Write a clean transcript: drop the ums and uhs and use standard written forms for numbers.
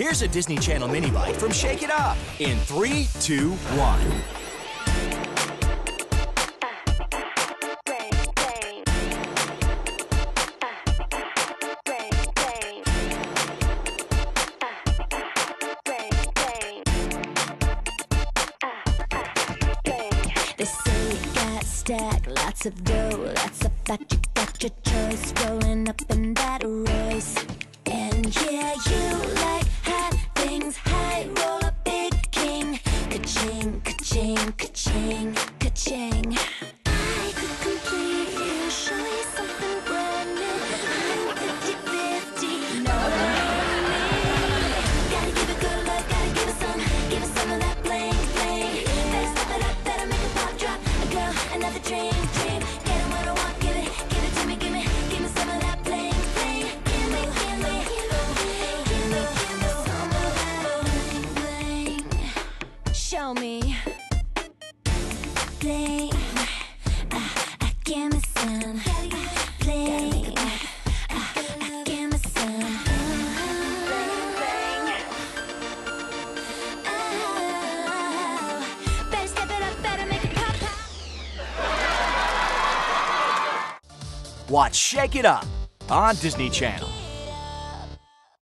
Here's a Disney Channel mini bite from Shake It Up in 3, 2, 1. They say you got stacked, lots of dough, lots of fat, you got your choice, rolling up in that Royce. And yeah, you like hot things, high roller, big king, ka-ching, ka-ching, ka-ching, ka-ching. I could complete you, show you something brand new. I'm 50-50, no way. Gotta give it good luck, gotta give it some of that bling, bling. Better step it up, better make a pop drop, a girl, another dream, dream. Get it what I want, give it to me, give me, give me some of that bling. Show me, play, give me some, play, give me some, oh, better step it up, better make it pop, pop. Watch Shake It Up on Disney Channel.